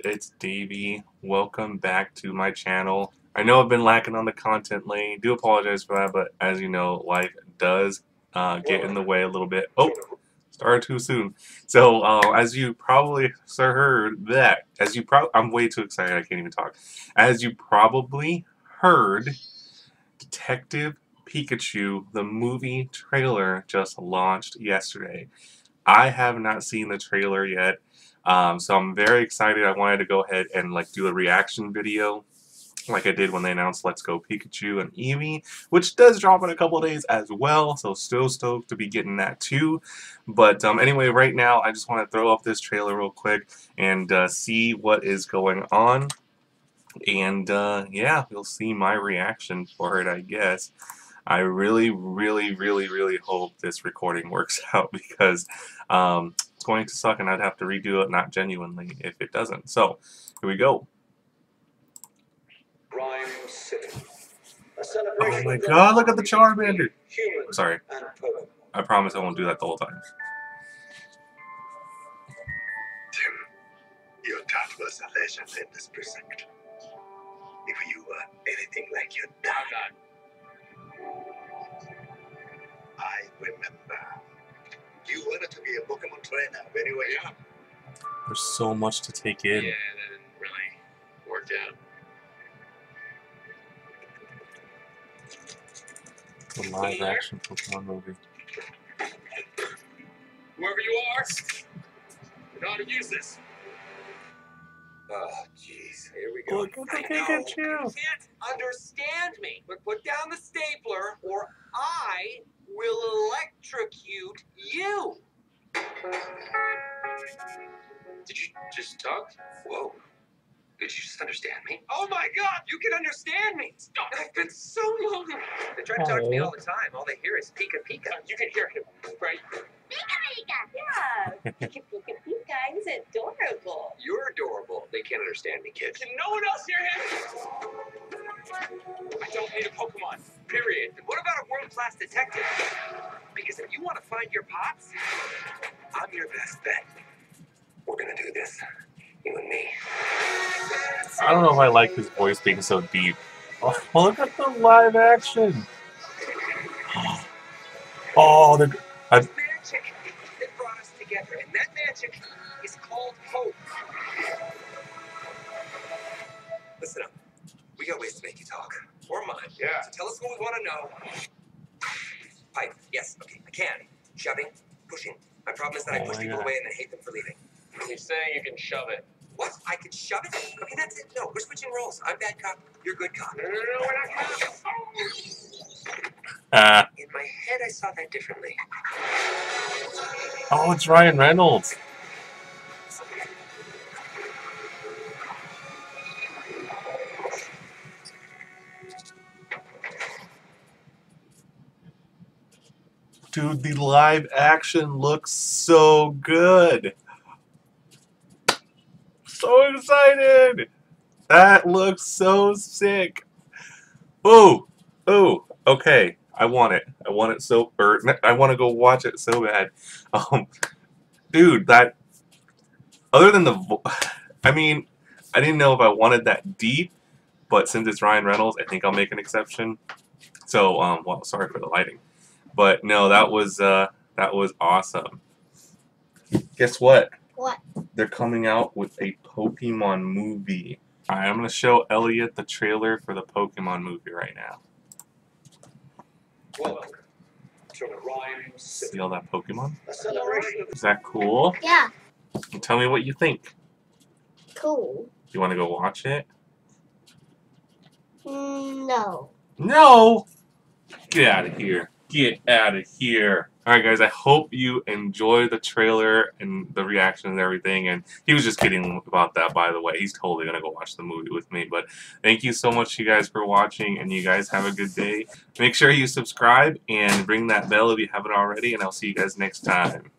It's Davey. Welcome back to my channel. I know I've been lacking on the content lane. Do apologize for that, but as you know, life does get in the way a little bit. Oh, started too soon. So I'm way too excited. I can't even talk. As you probably heard, Detective Pikachu, the movie trailer, just launched yesterday. I have not seen the trailer yet. So I'm very excited. I wanted to go ahead and do a reaction video like I did when they announced Let's Go Pikachu and Eevee, which does drop in a couple days as well, so still stoked to be getting that too. But anyway, right now I just want to throw up this trailer real quick and see what is going on. And yeah, you'll see my reaction for it, I guess. I really, really, really, really hope this recording works out, because it's going to suck and I'd have to redo it, not genuinely, if it doesn't. So, here we go. Rhyme City. A celebration. Oh my god, look at the Charmander! Sorry. I promise I won't do that the whole time. Tim, your dad was a legend in this precinct. If you were anything like your dad, I remember. You wanted to be a Pokemon trainer when you were young. There's so much to take in. Yeah, that didn't really work out. It's a live action Pokemon movie. Whoever you are, you know how to use this. Oh, jeez. Here we go. Look at the Pikachu. You can't understand me, but put down the stapler or I will electrocute you. Did you just talk? Whoa. Did you just understand me? Oh my god, you can understand me! Stop. I've been so lonely. They try to talk to me all the time. All they hear is Pika Pika. You can hear him, right? Pika Pika! Yeah! Pika Pika Pika, he's adorable. You're adorable. They can't understand me, kids. Can no one else hear him? I don't need a Pokemon, period. And what about a world-class detective? Because if you want to find your pops, I'm your best bet. We're gonna do this. You and me. I don't know if I like his voice being so deep. Oh, look at the live action! Oh, the... magic that brought us together, and that magic is called hope. Listen up. We got ways to make you talk. Or mine. Yeah. So tell us what we want to know. Pipe. Yes. Okay. I can. Shoving. Pushing. My problem is that I push people away and then hate them for leaving. You're saying you can shove it. What? I can shove it? Okay, that's it. No, we're switching roles. I'm bad cop. You're good cop. No, no, no, we're not cops. In my head, I saw that differently. Oh, it's Ryan Reynolds. Dude, the live action looks so good. So excited! That looks so sick. Ooh, ooh. Okay, I want it. I want it so. I want to go watch it so bad. Dude, that. Other than the, I mean, I didn't know if I wanted that deep, but since it's Ryan Reynolds, I think I'll make an exception. So, well, sorry for the lighting, but no, that was awesome. Guess what? What? They're coming out with a Pokemon movie. Alright, I'm going to show Elliot the trailer for the Pokemon movie right now. Welcome to Rhyme City. See all that Pokemon? Is that cool? Yeah. And tell me what you think. Cool. You want to go watch it? No. No? Get out of here. Get out of here. Alright guys, I hope you enjoy the trailer and the reaction and everything. And he was just kidding about that, by the way. He's totally going to go watch the movie with me. But thank you so much, you guys, for watching. And you guys have a good day. Make sure you subscribe and ring that bell if you haven't already. And I'll see you guys next time.